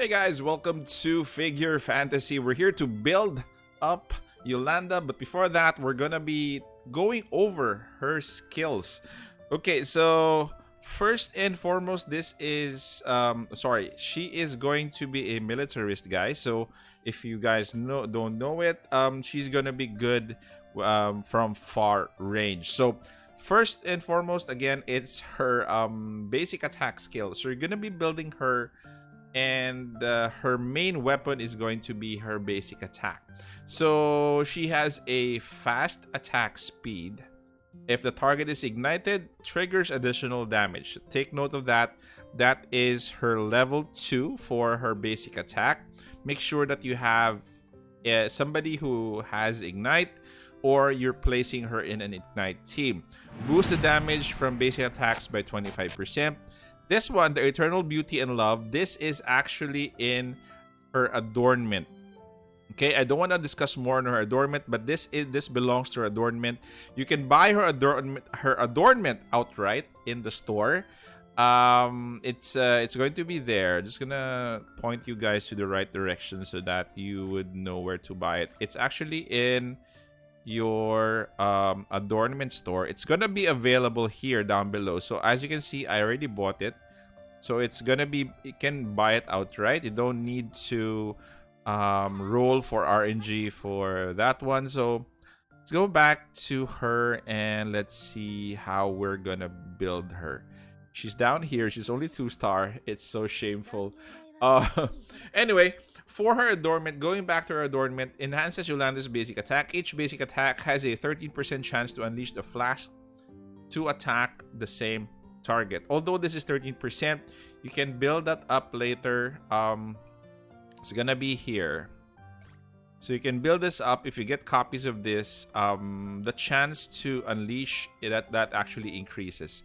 Hey guys, welcome to Figure Fantasy. We're here to build up Yolanda, but before that, we're gonna be going over her skills. Okay, so first and foremost, this is she is going to be a militarist, guys. So if you guys don't know it, she's gonna be good from far range. So first and foremost, again, it's her basic attack skill. So you're gonna be building her, and her main weapon is going to be her basic attack. So she has a fast attack speed. If the target is ignited, triggers additional damage. Take note of that. That is her level 2 for her basic attack. Make sure that you have somebody who has Ignite, or you're placing her in an Ignite team. Boost the damage from basic attacks by 25%. This one, the Eternal Beauty and Love, this is actually in her adornment. Okay, I don't want to discuss more on her adornment, but this belongs to her adornment. You can buy her adornment outright in the store. It's going to be there. Just gonna point you guys to the right direction so that you would know where to buy it. It's actually in your adornment store. It's gonna be available here down below. So as you can see, I already bought it, so it's gonna be, you can buy it outright. You don't need to roll for RNG for that one. So let's go back to her and let's see how we're gonna build her. She's down here. She's only 2-star. It's so shameful. Anyway, for her adornment, going back to her adornment, enhances Yolanda's basic attack. Each basic attack has a 13% chance to unleash the flask to attack the same target. Although this is 13%, you can build that up later. It's gonna be here. So you can build this up. If you get copies of this, the chance to unleash, that actually increases.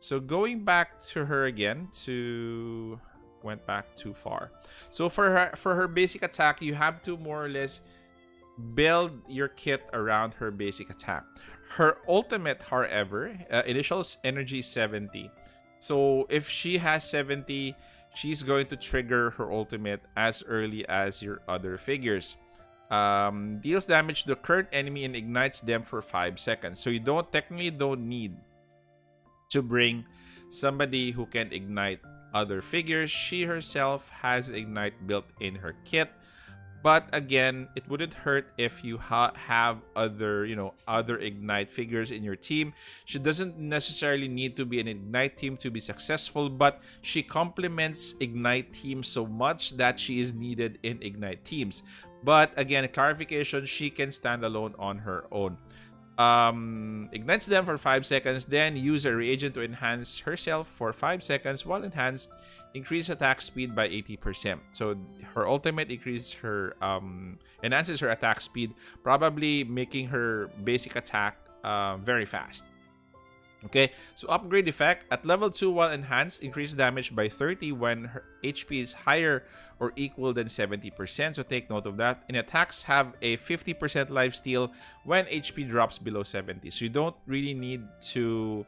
So going back to her again, went back too far. So for her basic attack, you have to more or less build your kit around her basic attack. Her ultimate, however, initials energy 70. So if she has 70, she's going to trigger her ultimate as early as your other figures. Deals damage to the current enemy and ignites them for 5 seconds. So you technically don't need to bring somebody who can ignite other figures. She herself has Ignite built in her kit, but again, it wouldn't hurt if you have other Ignite figures in your team. She doesn't necessarily need to be an Ignite team to be successful, but she complements Ignite teams so much that she is needed in Ignite teams. But again, clarification, she can stand alone on her own. Ignites them for 5 seconds, then use a reagent to enhance herself for 5 seconds. While enhanced, increase attack speed by 80%. So her ultimate enhances her attack speed, probably making her basic attack very fast. Okay, so upgrade effect at level 2. While enhanced, increase damage by 30 when her HP is higher or equal than 70%. So take note of that. And attacks have a 50% lifesteal when HP drops below 70. So you don't really need to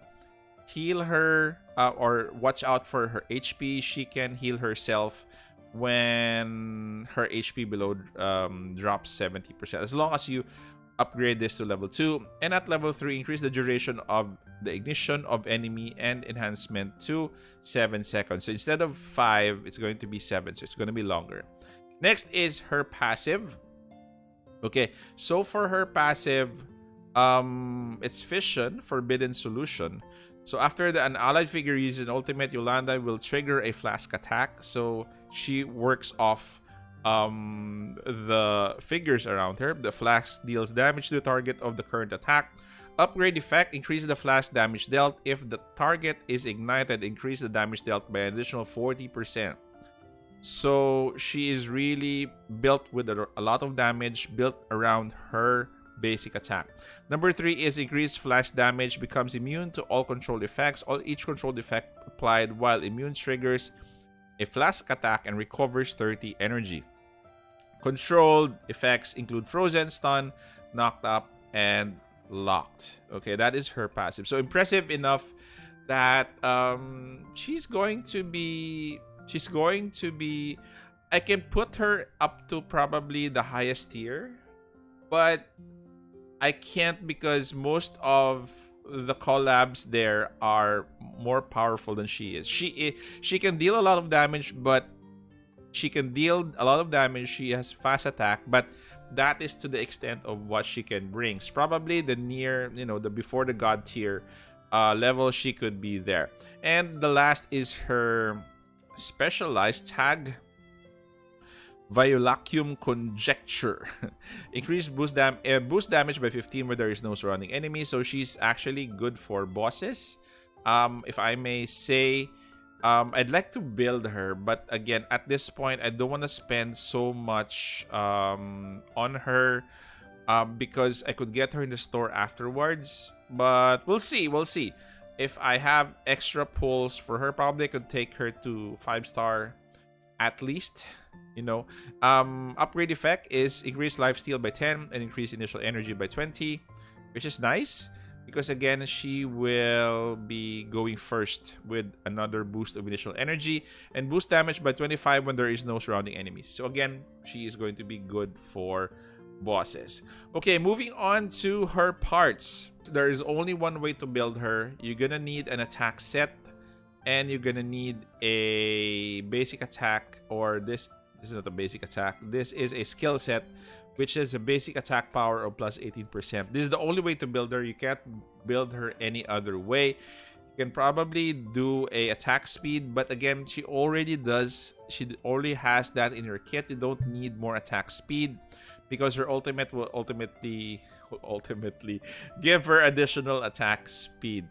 heal her or watch out for her HP. She can heal herself when her HP below drops 70%, as long as you upgrade this to level 2. And at level 3, increase the duration of the ignition of enemy and enhancement to 7 seconds. So instead of 5, it's going to be 7. So it's going to be longer. Next is her passive. Okay, so for her passive, it's fission, forbidden solution. So after an allied figure uses an ultimate, Yolanda will trigger a flask attack. So she works off the figures around her. The flask deals damage to the target of the current attack. Upgrade effect, increase the flash damage dealt. If the target is ignited, increase the damage dealt by an additional 40%. So she is really built with a lot of damage built around her basic attack. Number 3 is increased flash damage, becomes immune to all controlled effects. Each controlled effect applied while immune triggers a flask attack and recovers 30 energy. Controlled effects include frozen, stun, knocked up, and locked. Okay, that is her passive. So impressive enough that she's going to be I can put her up to probably the highest tier, but I can't because most of the collabs there are more powerful than she is. She can deal a lot of damage, but she can deal a lot of damage. She has fast attack, but that is to the extent of what she can bring. It's probably the near, you know, the before the god tier level she could be there. And the last is her specialized tag, Violacium Conjecture. Increased boost damage by 15 where there is no surrounding enemy. So she's actually good for bosses. If I may say, I'd like to build her, but again, at this point, I don't want to spend so much on her because I could get her in the store afterwards. But we'll see, we'll see. If I have extra pulls for her, probably I could take her to 5-star at least. You know, upgrade effect is increased lifesteal by 10 and increased initial energy by 20, which is nice because again she will be going first with another boost of initial energy and boost damage by 25 when there is no surrounding enemies. So again, she is going to be good for bosses. Okay, moving on to her parts. There is only one way to build her. You're gonna need an attack set and you're gonna need a basic attack, or this is not a basic attack. This is a skill set, which is a basic attack power of plus 18%. This is the only way to build her. You can't build her any other way. You can probably do a attack speed, but again, she already has that in her kit. You don't need more attack speed because her ultimate will ultimately give her additional attack speed.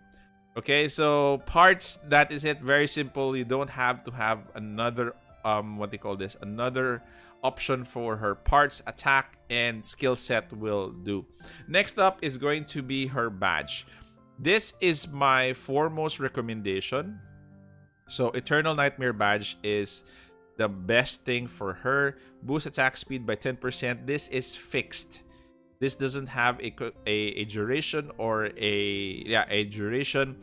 Okay, so parts, that is it. Very simple. You don't have to have another another option for her parts. Attack and skill set will do. Next up is going to be her badge. This is my foremost recommendation. So Eternal Nightmare badge is the best thing for her. Boost attack speed by 10%. This is fixed. This doesn't have a duration or a duration.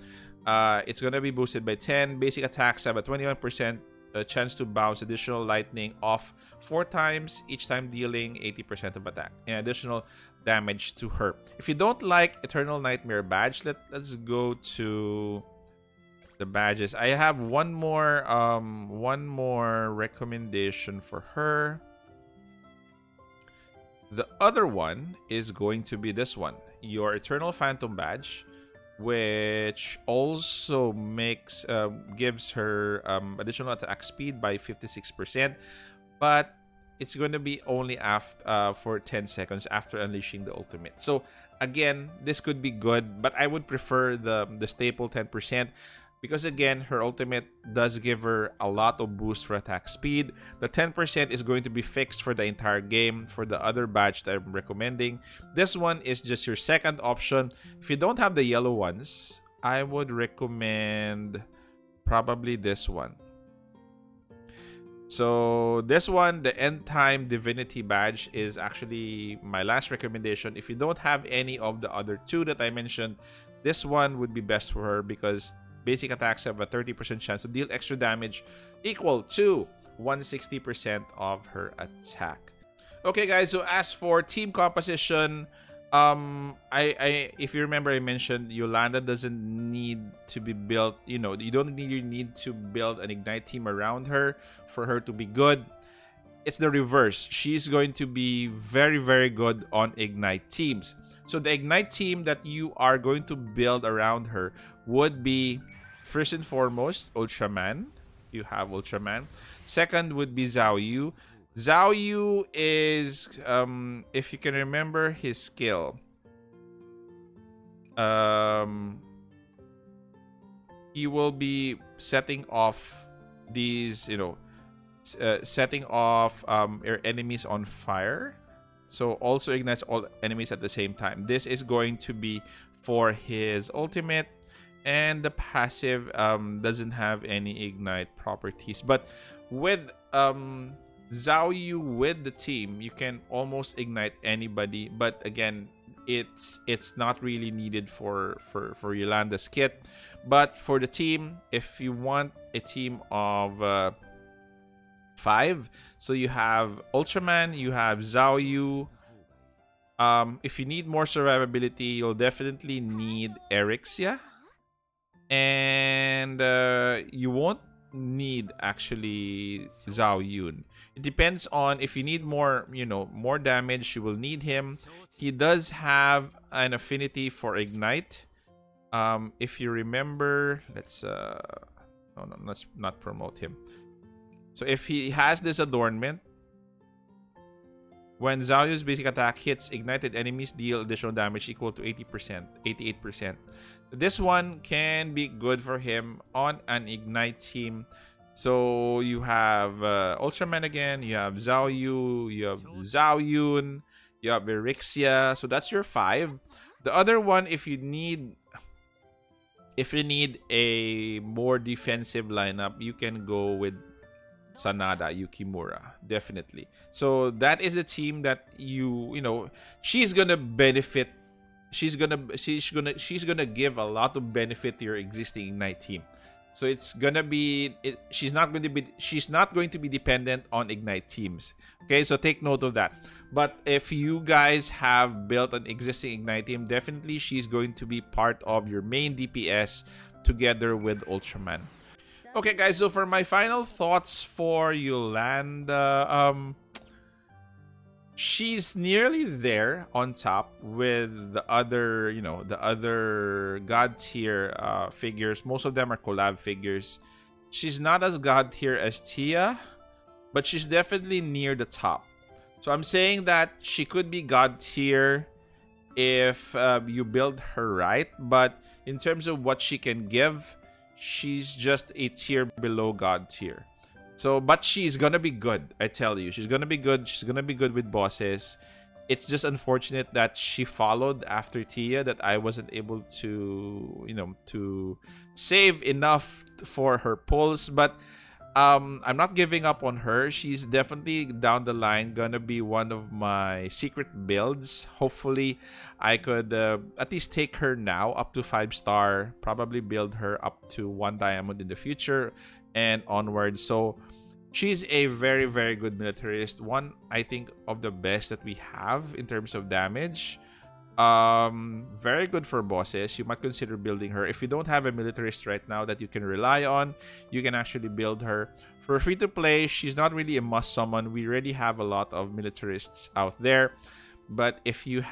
It's gonna be boosted by 10. Basic attacks have a 21%. A chance to bounce additional lightning off 4 times, each time dealing 80% of attack and additional damage to her. If you don't like Eternal Nightmare badge, let's go to the badges. I have one more recommendation for her. The other one is going to be this one, your Eternal Phantom badge, which also makes gives her additional attack speed by 56%, but it's going to be only after for 10 seconds after unleashing the ultimate. So again, this could be good, but I would prefer the staple 10% because again, her ultimate does give her a lot of boost for attack speed. The 10% is going to be fixed for the entire game for the other badge that I'm recommending. This one is just your second option. If you don't have the yellow ones, I would recommend probably this one. So this one, the End Time Divinity badge, is actually my last recommendation. If you don't have any of the other two that I mentioned, this one would be best for her because basic attacks have a 30% chance to deal extra damage equal to 160% of her attack. Okay, guys, so as for team composition, if you remember, I mentioned Yolanda doesn't need to be built. You know, you don't need to build an Ignite team around her for her to be good. It's the reverse. She's going to be very, very good on Ignite teams. So the Ignite team that you are going to build around her would be, first and foremost, Ultraman. You have Ultraman. Second would be Zhao Yu. Zhao Yu is, if you can remember his skill, he will be setting off these, you know, setting off enemies on fire. So also ignites all enemies at the same time. This is going to be for his ultimate, and the passive doesn't have any ignite properties. But with Zhao Yu with the team, you can almost ignite anybody. But again, it's not really needed for Yolanda's kit. But for the team, if you want a team of 5. So you have Ultraman, you have Zhao Yu. If you need more survivability, you'll definitely need Eryxia. And you won't need actually Zhao Yun. It depends on if you need more, you know, more damage, you will need him. He does have an affinity for Ignite. If you remember, let's no, let's not promote him. So if he has this adornment, when Zhao Yu's basic attack hits, ignited enemies deal additional damage equal to 80%, 88%. This one can be good for him on an Ignite team. So you have Ultraman again, you have Zhao Yu, you have Zhao Yun, you have Eryxia. So that's your 5. The other one, if you need a more defensive lineup, you can go with Sanada Yukimura, definitely. So that is a team that you know she's gonna benefit. She's gonna give a lot of benefit to your existing Ignite team. So it's gonna be she's not going to be dependent on Ignite teams. Okay, so take note of that. But if you guys have built an existing Ignite team, definitely she's going to be part of your main DPS together with Ultraman. Okay, guys, so for my final thoughts for Yolanda, she's nearly there on top with the other, you know, the other god tier figures. Most of them are collab figures. She's not as god tier as Tia, but she's definitely near the top. So I'm saying that she could be god tier if you build her right, but in terms of what she can give, she's just a tier below god tier. So, but she's gonna be good. I tell you, she's gonna be good. She's gonna be good with bosses. It's just unfortunate that she followed after Tia, that I wasn't able to, you know, to save enough for her pulls. But I'm not giving up on her. She's definitely down the line gonna be one of my secret builds. Hopefully, I could at least take her now up to 5-star. Probably build her up to 1 diamond in the future and onward. So she's a very, very good militarist. One, I think, of the best that we have in terms of damage. Very good for bosses. You might consider building her. If you don't have a militarist right now that you can rely on, you can actually build her. For free to play, she's not really a must summon. We already have a lot of militarists out there, but if you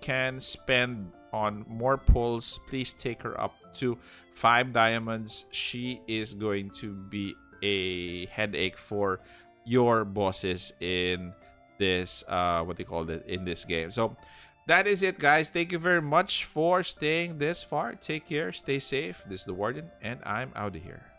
can spend on more pulls, please take her up to 5 diamonds. She is going to be a headache for your bosses in this in this game. So that is it, guys. Thank you very much for staying this far. Take care, stay safe. This is the Warden, and I'm out of here.